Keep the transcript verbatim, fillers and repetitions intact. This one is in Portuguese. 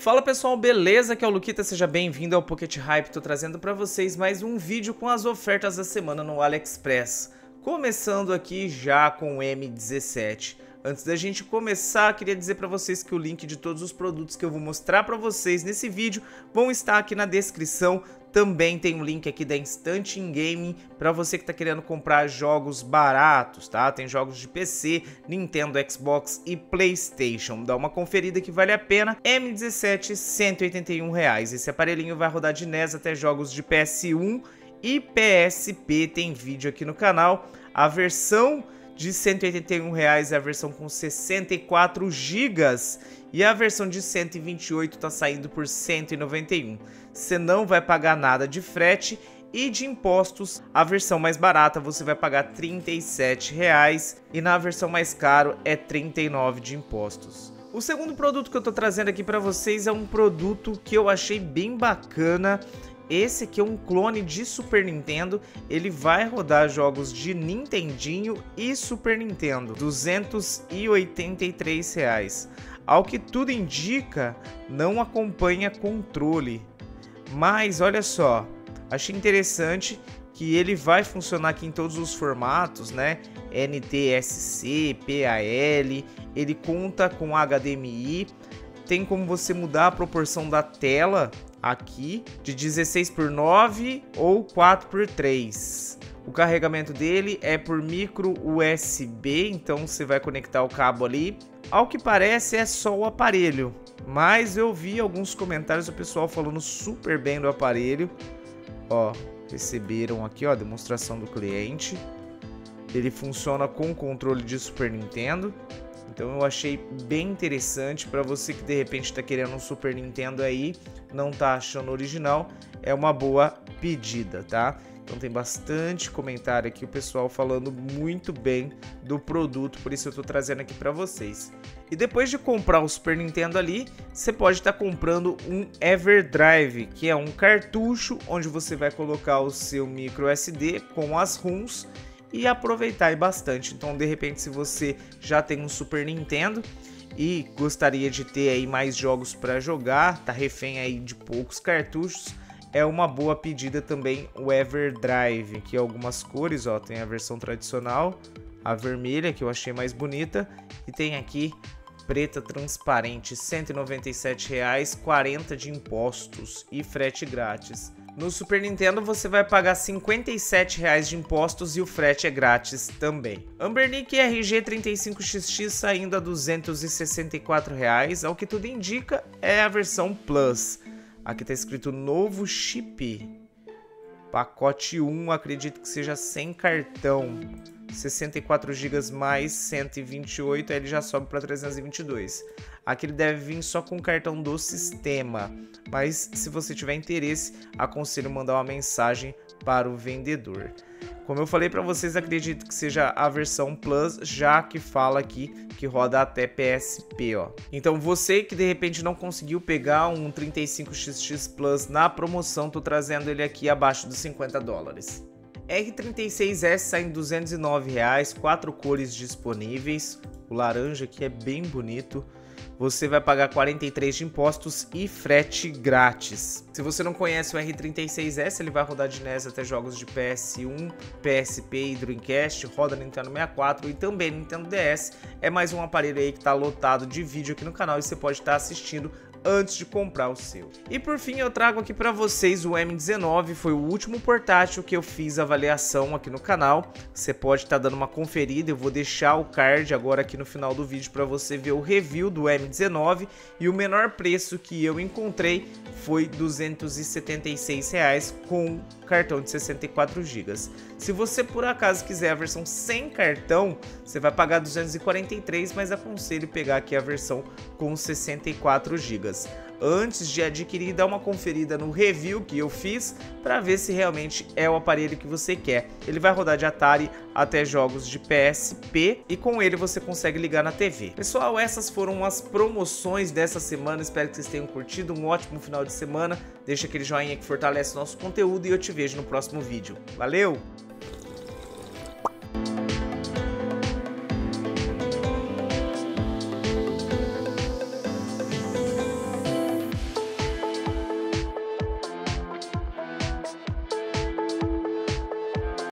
Fala pessoal, beleza? Aqui é o Luquita, seja bem-vindo ao Pocket Hype. Tô trazendo pra vocês mais um vídeo com as ofertas da semana no AliExpress. Começando aqui já com o M dezessete. Antes da gente começar, queria dizer pra vocês que o link de todos os produtos que eu vou mostrar pra vocês nesse vídeo vão estar aqui na descrição. Também tem um link aqui da Instant Gaming para você que tá querendo comprar jogos baratos, tá? Tem jogos de P C, Nintendo, Xbox e PlayStation. Dá uma conferida que vale a pena. M dezessete, cento e oitenta e um reais. Esse aparelhinho vai rodar de N E S até jogos de P S um e P S P. Tem vídeo aqui no canal. A versão de cento e oitenta e um reais é a versão com sessenta e quatro gigas e a versão de cento e vinte e oito está saindo por cento e noventa e um reais. Você não vai pagar nada de frete e de impostos. A versão mais barata você vai pagar trinta e sete reais e na versão mais caro é trinta e nove reais de impostos. O segundo produto que eu estou trazendo aqui para vocês é um produto que eu achei bem bacana. Esse aqui é um clone de Super Nintendo, ele vai rodar jogos de Nintendinho e Super Nintendo, duzentos e oitenta e três reais. Ao que tudo indica, não acompanha controle, mas olha só, achei interessante que ele vai funcionar aqui em todos os formatos, né? N T S C, P A L, ele conta com H D M I, tem como você mudar a proporção da tela, aqui de dezesseis por nove ou quatro por três. O carregamento dele é por micro U S B, então você vai conectar o cabo ali. Ao que parece é só o aparelho, mas eu vi alguns comentários do pessoal falando super bem do aparelho. Ó, receberam aqui, ó, a demonstração do cliente. Ele funciona com controle de Super Nintendo. Então eu achei bem interessante para você que de repente está querendo um Super Nintendo aí, não tá achando original, é uma boa pedida, tá? Então tem bastante comentário aqui, o pessoal falando muito bem do produto, por isso eu tô trazendo aqui para vocês. E depois de comprar o Super Nintendo ali, você pode estar comprando um Everdrive, que é um cartucho onde você vai colocar o seu micro S D com as ROMs, e aproveitar bastante. Então de repente, se você já tem um Super Nintendo e gostaria de ter aí mais jogos para jogar, tá refém aí de poucos cartuchos, é uma boa pedida também o Everdrive. Aqui algumas cores, ó, tem a versão tradicional, a vermelha que eu achei mais bonita, e tem aqui preta transparente, cento e noventa e sete reais, quarenta reais de impostos e frete grátis. No Super Nintendo você vai pagar cinquenta e sete reais de impostos e o frete é grátis também. Anbernic R G trinta e cinco X X saindo a duzentos e sessenta e quatro reais, ao que tudo indica é a versão Plus. Aqui está escrito novo chip, pacote um, acredito que seja sem cartão. sessenta e quatro gigas mais cento e vinte e oito, aí ele já sobe para trezentos e vinte e dois. Aqui ele deve vir só com o cartão do sistema, mas se você tiver interesse, aconselho mandar uma mensagem para o vendedor. Como eu falei para vocês, acredito que seja a versão Plus, já que fala aqui que roda até P S P, ó. Então você que de repente não conseguiu pegar um trinta e cinco X X Plus na promoção, tô trazendo ele aqui abaixo dos cinquenta dólares. R trinta e seis S sai em duzentos e nove reais, quatro cores disponíveis, o laranja aqui é bem bonito. Você vai pagar quarenta e três reais de impostos e frete grátis. Se você não conhece o R trinta e seis S, ele vai rodar de N E S até jogos de P S um, P S P e Dreamcast, roda Nintendo sessenta e quatro e também Nintendo D S. É mais um aparelho aí que está lotado de vídeo aqui no canal e você pode estar assistindo antes de comprar o seu. E por fim eu trago aqui para vocês o M dezenove, foi o último portátil que eu fiz avaliação aqui no canal. Você pode estar dando uma conferida, eu vou deixar o card agora aqui no final do vídeo para você ver o review do M dezenove, e o menor preço que eu encontrei foi duzentos e setenta e seis reais com cartão de sessenta e quatro gigas. Se você por acaso quiser a versão sem cartão, você vai pagar duzentos e quarenta e três reais, mas aconselho pegar aqui a versão com sessenta e quatro gigas. Antes de adquirir, dá uma conferida no review que eu fiz para ver se realmente é o aparelho que você quer. Ele vai rodar de Atari até jogos de P S P e com ele você consegue ligar na T V. Pessoal, essas foram as promoções dessa semana, espero que vocês tenham curtido, um ótimo final de semana, deixa aquele joinha que fortalece nosso conteúdo e eu te vejo no próximo vídeo. Valeu!